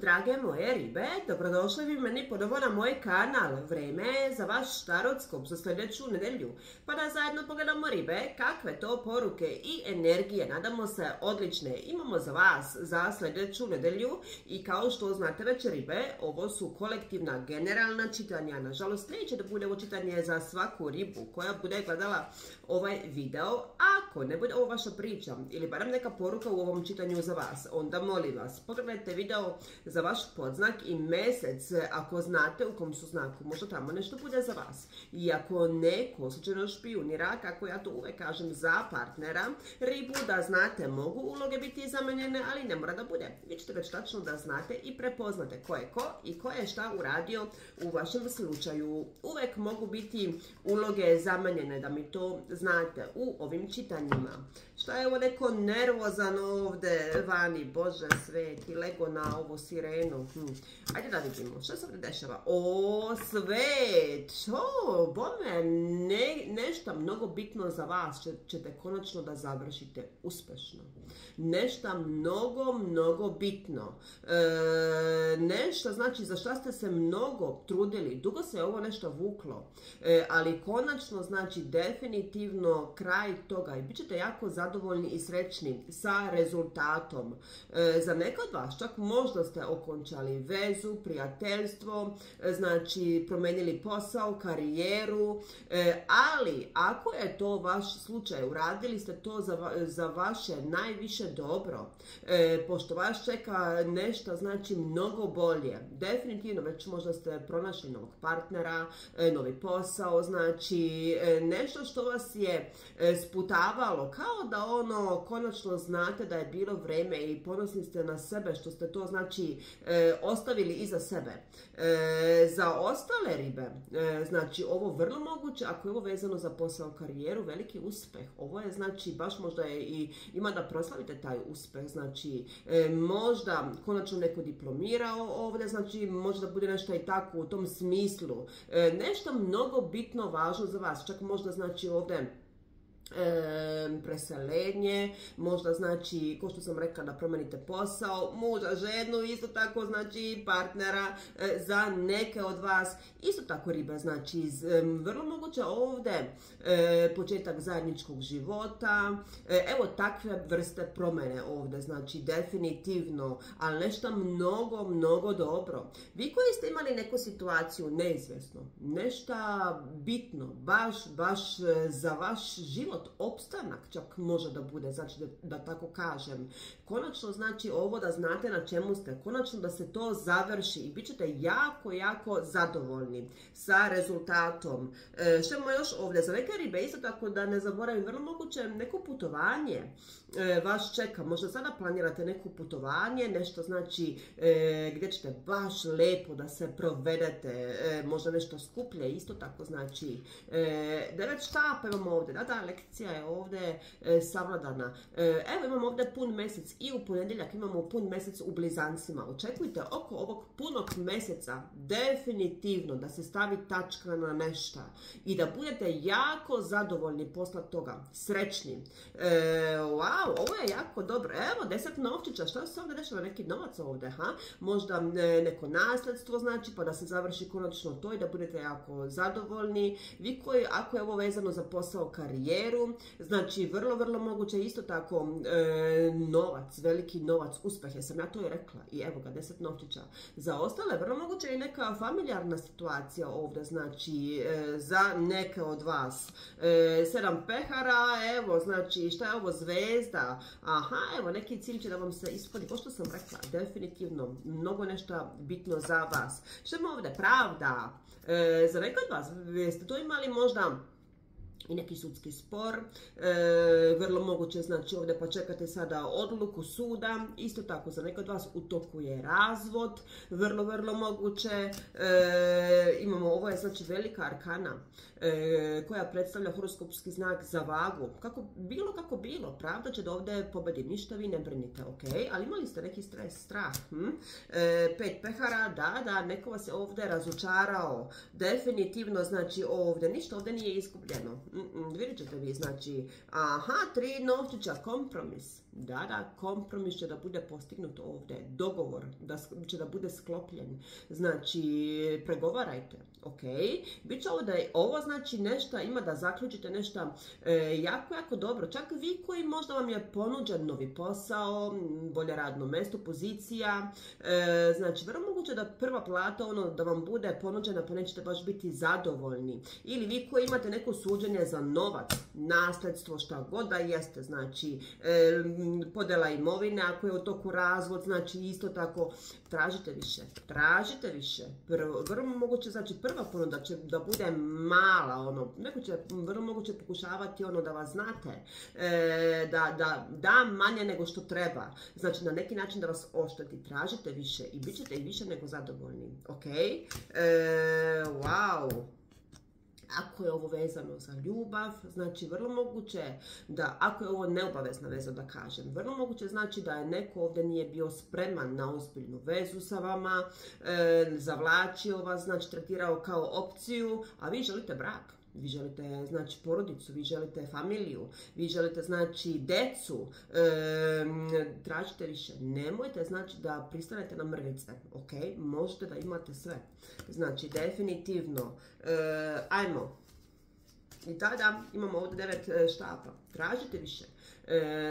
Drage moje ribe, dobrodošli vi meni ponovo na moj kanal. Vreme je za vaš tarotskop za sljedeću nedelju. Pa da zajedno pogledamo ribe, kakve to poruke i energije, nadamo se odlične, imamo za vas za sljedeću nedelju. I kao što znate već ribe, ovo su kolektivna generalna čitanja. Nažalost, neće da bude ovo čitanje za svaku ribu koja bude gledala ovaj video. Ako ne bude ovo vaša priča ili barem neka poruka u ovom čitanju za vas, onda molim vas, pogledajte video za vaš podznak i mjesec, ako znate u kom su znaku, možda tamo nešto bude za vas. I ako neko slučajno špijunira, kako ja to uvek kažem, za partnera ribu, da znate, mogu uloge biti zamenjene, ali ne mora da bude. Vi ćete već tačno da znate i prepoznate ko je ko i ko je šta uradio u vašem slučaju. Uvek mogu biti uloge zamenjene, da mi to znate u ovim čitanjima. Šta je ovo neko nervozan ovde vani, Bože sveti, lego na ovo sirenu. Ajde da vidimo, šta se ovdje dešava? O, svet, o, bome, nešto mnogo bitno za vas ćete konačno da završite uspešno. Nešto mnogo bitno. Nešto, znači, za šta ste se mnogo trudili, dugo se ovo nešto vuklo, ali konačno, znači, definitivno kraj toga i bit ćete jako zadovoljni i srećni sa rezultatom. Za neka od vas čak možda ste okončali vezu, prijateljstvo, znači promenili posao, karijeru, ali ako je to vaš slučaj, uradili ste to za vaše najviše dobro, pošto vas čeka nešto, znači, mnogo bolje. Definitivno već možda ste pronašli novog partnera, novi posao, znači nešto što vas je sputavalo, kao da ono, konačno znate da je bilo vreme i ponosni ste na sebe što ste to, znači, ostavili iza sebe. Za ostale ribe, znači, ovo vrlo moguće, ako je ovo vezano za posao, karijeru, veliki uspeh. Ovo je, znači, baš možda je i ima da proslavite taj uspeh, znači, možda konačno neko diplomirao ovdje, znači, možda bude nešto i tako u tom smislu. Nešto mnogo bitno važno za vas, čak možda, znači, ovdje preselenje, možda, znači, ko što sam rekla, da promenite posao, muža, ženu, isto tako, znači, partnera za neke od vas. Isto tako riba, znači, vrlo moguće ovdje početak zajedničkog života, evo takve vrste promene ovdje, znači, definitivno, ali nešto mnogo dobro. Vi koji ste imali neku situaciju neizvjesno, nešto bitno, baš za vaš život, opstanak čak može da bude, znači, da tako kažem. Konačno, znači, ovo da znate na čemu ste, konačno da se to završi i bit ćete jako zadovoljni sa rezultatom. Što imamo još ovdje? Za neke ribe, isto tako da ne zaboravim, vrlo moguće neko putovanje vas čeka. Možda sada planirate neko putovanje, nešto, znači, gdje ćete baš lepo da se provedete, možda nešto skuplje, isto tako, znači, 9 štapa imamo ovdje, da, lekcija je ovdje savladana. Evo imamo ovdje pun mjesec i u ponedjeljak imamo pun mjesec u Blizancima. Očekujte oko ovog punog mjeseca definitivno da se stavi tačka na nešto i da budete jako zadovoljni posle toga, srećni. Wow, ovo je jako dobro. Evo 10 novčića, što se ovdje dešava, neki novac ovdje, ha? Možda neko nasljedstvo, znači, pa da se završi konačno to i da budete jako zadovoljni. Vi koji, ako je ovo vezano za posao, karijer, znači, vrlo moguće isto tako novac, veliki novac, uspeh, jesam ja to i rekla, i evo ga, 10 novčića. Za ostale vrlo moguće i neka familijarna situacija ovdje, znači, za neke od vas. 7 pehara, evo, znači, šta je ovo, zvezda, aha, evo, neki cilj će da vam se ispuni, pošto sam rekla, definitivno, mnogo nešto bitno za vas. Što ima ovdje? Pravda. Za neke od vas, jeste to imali možda i neki sudski spor, vrlo moguće, znači, ovdje, pa čekate sada odluku suda. Isto tako, za neke od vas u toku je razvod, vrlo moguće. Imamo, ovo je, znači, velika arkana koja predstavlja horoskopski znak za Vagu. Kako bilo, pravda će da ovdje pobedi, ništa vi ne brinite, ok, ali imali ste neki stres, strah. 5 pehara, da, neko vas je ovdje razočarao, definitivno, znači, ovdje, ništa ovdje nije iskupljeno. Vidjet ćete vi, znači, aha, 3 novčića, kompromis, da, kompromis će da bude postignut ovdje, dogovor će da bude sklopljen, znači pregovarajte, ok, bit će ovo da je ovo znači nešto, ima da zaključite nešto jako, jako dobro, čak vi koji možda vam je ponuđen novi posao, bolje radno mjesto, pozicija, znači vrlo moguće da prva plata ono da vam bude ponuđena pa nećete baš biti zadovoljni, ili vi koji imate neko suđenje za novac, nasljedstvo, šta god da jeste, znači podela imovine, ako je u toku razvod, znači isto tako tražite više, vrlo moguće, znači prva ponuda će da bude mala, ono, neko će vrlo moguće pokušavati ono da vas znate, da manje nego što treba, znači na neki način da vas ošteti, tražite više i bit ćete i više nego zadovoljni, ok, wow. Ako je ovo vezano za ljubav, znači vrlo moguće da, ako je ovo neobavezna veza da kažem, vrlo moguće znači da je neko ovdje nije bio spreman na ozbiljnu vezu sa vama, zavlačio vas, znači tretirao kao opciju, a vi želite brak. Vi želite, znači, porodicu, vi želite familiju, vi želite, znači, decu, tražite više. Nemojte, znači, da pristanete na mrvice, ok? Možete da imate sve. Znači, definitivno, ajmo. I tada imamo ovdje 9 štapa. Tražite više.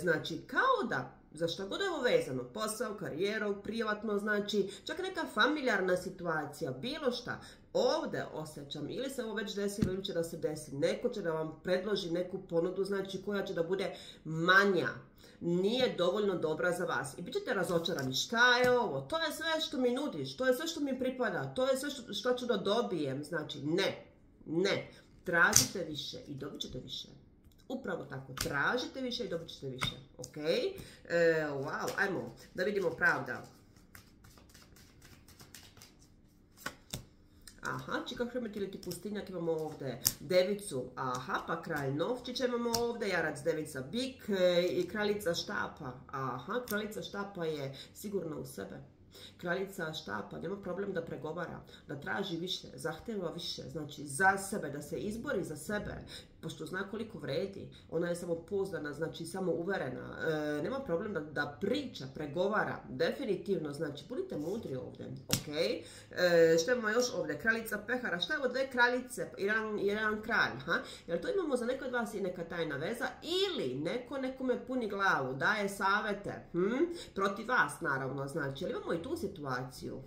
Znači, kao da, za što god je ovo vezano, posao, karijeru, privatno, znači, čak neka familijarna situacija, bilo šta, ovdje osjećam, ili se ovo već desilo ili će da se desi, neko će da vam predloži neku ponudu, znači koja će da bude manja, nije dovoljno dobra za vas i bit ćete razočarani, šta je ovo, to je sve što mi nudiš, to je sve što mi pripada, to je sve što ću da dobijem, znači ne, tražite više i dobit ćete više. Upravo tako, tražite više i dobit ćete više, ok? Wow, ajmo, da vidimo pravda. Aha, čika hremet ili ti pustinjak imamo ovdje devicu, aha, pa kralj novčića imamo ovdje, jarac, devica, bik i kraljica štapa. Aha, kraljica štapa je sigurna u sebe. Kraljica štapa, nema problem da pregovara, da traži više, zahtjeva više, znači za sebe, da se izbori za sebe, pošto zna koliko vredi, ona je samopouzdana, znači samouverena, nema problem da priča, pregovara, definitivno, znači budite mudri ovdje, ok, što imamo još ovdje, kraljica pehara, šta je ovo dve kraljice i jedan kralj, ha, jer to imamo za neko od vas i neka tajna veza, ili neko nekome puni glavu, daje savete, protiv vas naravno, znači, ali imamo i tu situaciju,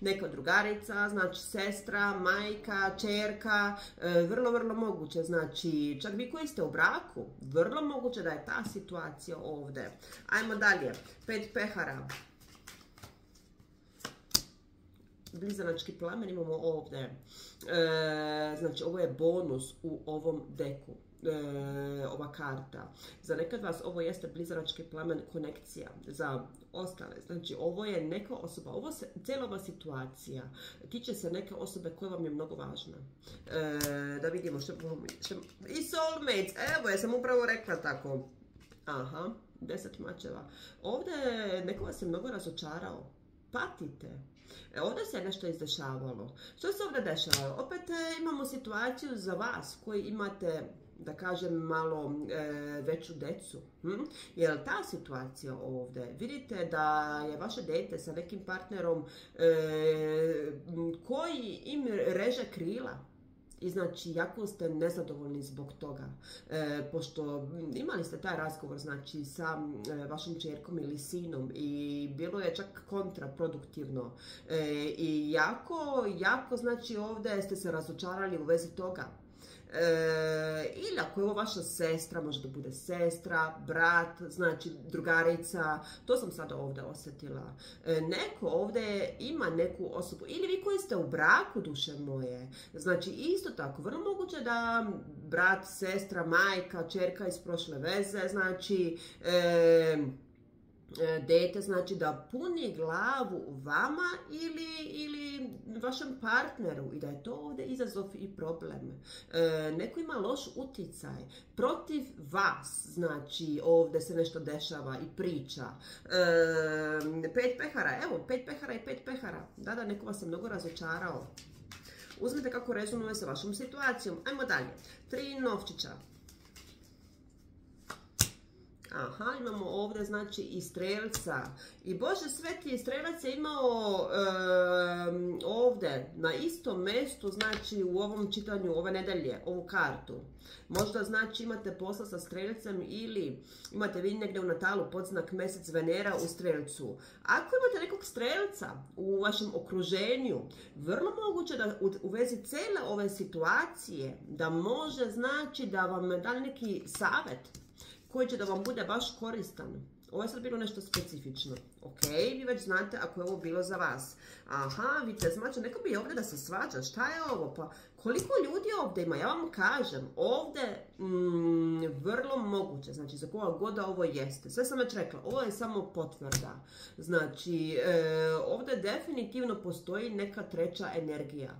neka drugarica, znači sestra, majka, čerka, vrlo, vrlo moguće, znači čak vi koji ste u braku, vrlo moguće da je ta situacija ovdje. Ajmo dalje, 5 pehara. Blizanački plamen imamo ovdje, znači ovo je bonus u ovom deku. Ova karta. Za nekad vas ovo jeste blizanački plamen konekcija. Za ostale, znači ovo je neka osoba, ovo se, cijela ova situacija tiče se neke osobe koja vam je mnogo važna. Da vidimo što i soulmates, evo ja sam upravo rekla tako. Aha, 10 mačeva. Ovdje neko vas je mnogo razočarao. Patite. Ovdje se je nešto izdešavalo. Što se ovdje dešava? Opet imamo situaciju za vas koji imate, da kažem, malo veću decu. Jer ta situacija ovdje, vidite da je vaše dete sa nekim partnerom koji im reže krila. I znači, jako ste nezadovoljni zbog toga, pošto imali ste taj razgovor, znači, sa vašom čerkom ili sinom i bilo je čak kontraproduktivno. I jako, jako, znači, ovdje ste se razočarali u vezi toga. Ili ako je ovo vaša sestra, može da bude sestra, brat, znači drugarica, to sam sada ovdje osjetila. Neko ovdje ima neku osobu, ili vi koji ste u braku, duše moje, znači isto tako, vrlo moguće da brat, sestra, majka, čerka iz prošle veze, znači dete, znači da puni glavu vama ili vašem partneru i da je to ovdje izazov i problem. Neko ima loš uticaj protiv vas, znači ovdje se nešto dešava i priča. 5 pehara, evo 5 pehara i 5 pehara. Da, neko vas je mnogo razočarao. Uzmite kako rezonuje sa vašom situacijom. Ajmo dalje. 3 novčića. Aha, imamo ovdje znači i strelca. I Bože sveti, strelac je imao ovdje na istom mjestu, znači u ovom čitanju ove nedelje, ovu kartu. Možda znači imate posla sa streljcem ili imate vi negdje u natalu podznak mjesec Venera u strelcu. Ako imate nekog strelca u vašem okruženju, vrlo moguće da u vezi cele ove situacije da može znači da vam da neki savjet koji će da vam bude baš koristan. Ovo je sad bilo nešto specifično. Ok, vi već znate ako je ovo bilo za vas. Aha, vidite, znači, neko bi ovdje da se svađa. Šta je ovo? Pa koliko ljudi ovdje ima? Ja vam kažem, ovdje vrlo moguće, znači za koja god ovo jeste. Sve sam već rekla, ovo je samo potvrda. Znači, ovdje definitivno postoji neka treća energija.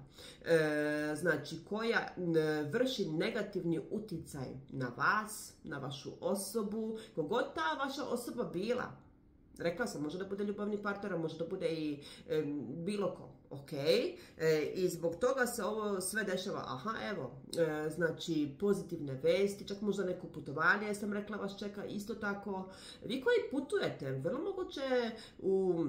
Znači, koja vrši negativni uticaj na vas, na vašu osobu, kogod ta vaša osoba bila. Rekla sam, može da bude ljubavni partner, može da bude i bilo ko, ok? I zbog toga se ovo sve dešava, aha, evo, znači pozitivne vesti, čak možda neko putovanje, ja sam rekla, vas čeka isto tako. Vi koji putujete, vrlo moguće u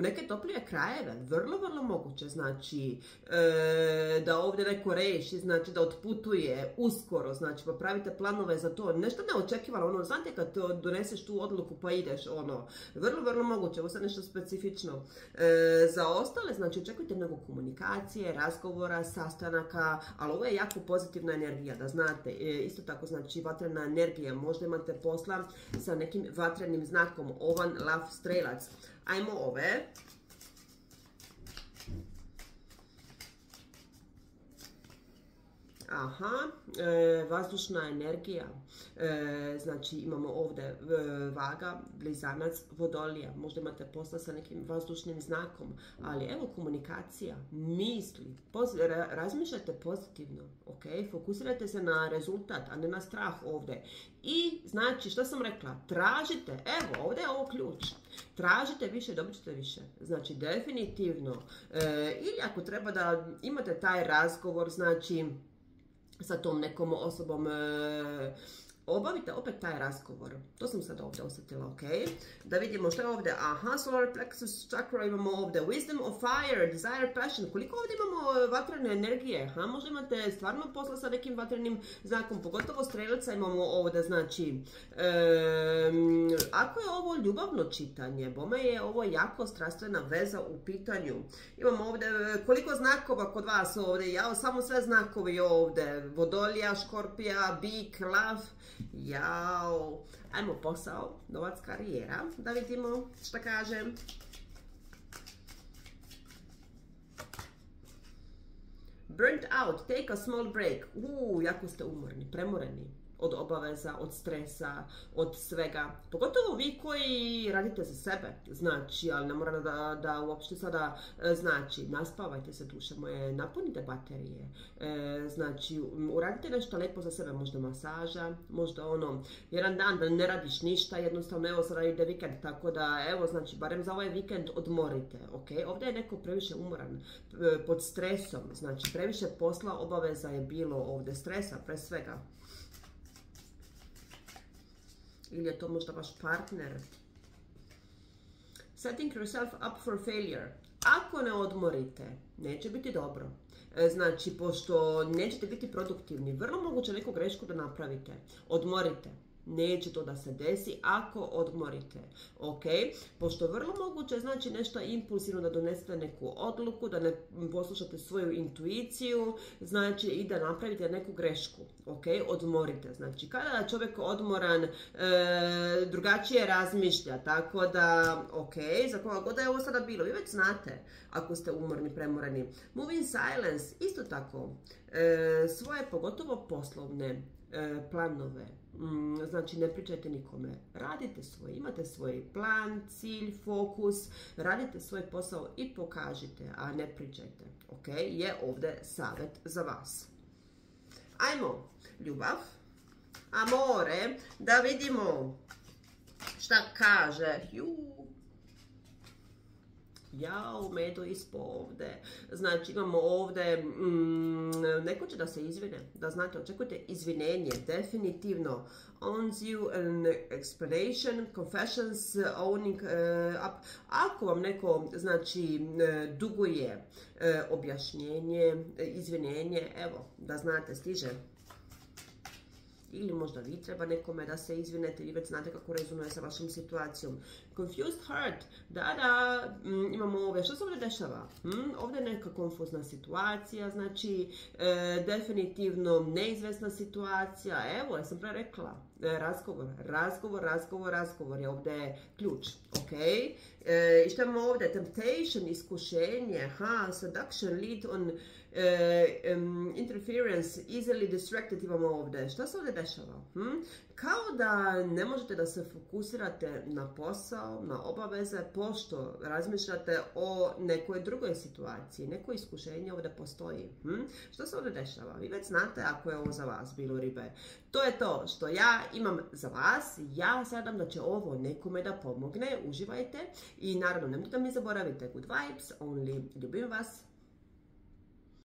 neke toplije krajeve, vrlo, vrlo moguće, znači, da ovdje neko reši, znači, da otputuje uskoro, znači, pa pravite planove za to, nešto neočekivano, ono, znate kad doneseš tu odluku pa ideš, ono, vrlo, vrlo moguće, ovo sad nešto specifično. Za ostale, znači, očekujte mnogo komunikacije, razgovora, sastanaka, ali ovo je jako pozitivna energija, da znate, isto tako, znači, vatrena energija, možda imate posla sa nekim vatrenim znakom, ovan, lav, strelac. Ajmo ove. Aha, vazdušna energija, znači imamo ovdje vaga, blizanac, vodolija, možda imate posla sa nekim vazdušnim znakom, ali evo komunikacija, misli, razmišljajte pozitivno, ok, fokusirajte se na rezultat, a ne na strah ovdje. I znači, što sam rekla, tražite, evo ovdje je ovo ključ, tražite više, dobit ćete više, znači definitivno, ili ako treba da imate taj razgovor, znači, sa tom nekom osobom obavite opet taj razgovor. To sam sad ovdje osjetila, ok? Da vidimo što je ovdje. Aha, solar plexus chakra imamo ovdje. Wisdom of fire, desire, passion. Koliko ovdje imamo vatrene energije? Ha, možda imate stvarno posla sa nekim vatrenim znakom. Pogotovo strelca imamo ovdje, znači... Ako je ovo ljubavno čitanje, bome je ovo jako strastvena veza u pitanju. Imamo ovdje koliko znakova kod vas ovdje. Ja, samo sve znakovi ovdje. Vodolija, škorpija, bik, lav. Jao, ajmo posao, novac, karijera, da vidimo šta kažem. Burnt out, take a small break. Jako ste umorni, premoreni od obaveza, od stresa, od svega. Pogotovo vi koji radite za sebe, znači, ali ne mora da uopšte sada, znači, naspavajte se duše moje, napunite baterije, znači, uradite nešto lepo za sebe, možda masaža, možda ono, jedan dan da ne radiš ništa, jednostavno, evo, sada ide vikend, tako da, evo, znači, barem za ovaj vikend odmorite, ok? Ovdje je neko previše umoran, pod stresom, znači, previše posla, obaveza je bilo ovdje, stresa, pre svega. Ili je to možda vaš partner. Setting yourself up for failure. Ako ne odmorite, neće biti dobro. Znači, pošto nećete biti produktivni, vrlo moguće neku grešku da napravite. Odmorite. Neće to da se desi ako odmorite, ok? Pošto vrlo moguće, znači, nešto impulsivno da donesete neku odluku, da ne poslušate svoju intuiciju, znači, i da napravite neku grešku, ok? Odmorite, znači, kada čovjek odmoran, drugačije razmišlja, tako da, ok, za koga god je ovo sada bilo, vi već znate ako ste umorni, premorani. Move in silence, isto tako, svoje, pogotovo poslovne planove, znači ne pričajte nikome, radite svoje, imate svoj plan, cilj, fokus, radite svoj posao i pokažite, a ne pričajte, ok, je ovdje savjet za vas. Ajmo, ljubav, amore, da vidimo šta kaže, Jao, medu ispod ovde. Znači imamo ovde, neko će da se izvine, da znate, očekujte izvinjenje, definitivno. Owns you an explanation, confessions, owning up. Ako vam neko, znači, duguje objašnjenje, izvinjenje, evo, da znate, stiže. Ili možda vi treba nekome da se izvinete, vi već znate kako rezonuje sa vašim situacijom. Confused heart, da, imamo ovdje, što se ovdje dešava? Ovdje je neka konfuzna situacija, znači definitivno neizvesna situacija, evo, ja sam pre rekla, razgovor je ovdje ključ, ok? I što imamo ovdje? Temptation, iskušenje, seduction, lead on interference, easily distracted imamo ovdje. Šta se ovdje dešava? Kao da ne možete da se fokusirate na posao, na obaveze, pošto razmišljate o nekoj drugoj situaciji, neko iskušenje ovdje postoji. Što se ovdje dešava? Vi već znate ako je ovo za vas bilo ribe. To je to što ja imam za vas, ja se nadam da će ovo nekome da pomogne, uživajte i naravno nemojte da mi zaboravite, Good Vibes only, ljubim vas.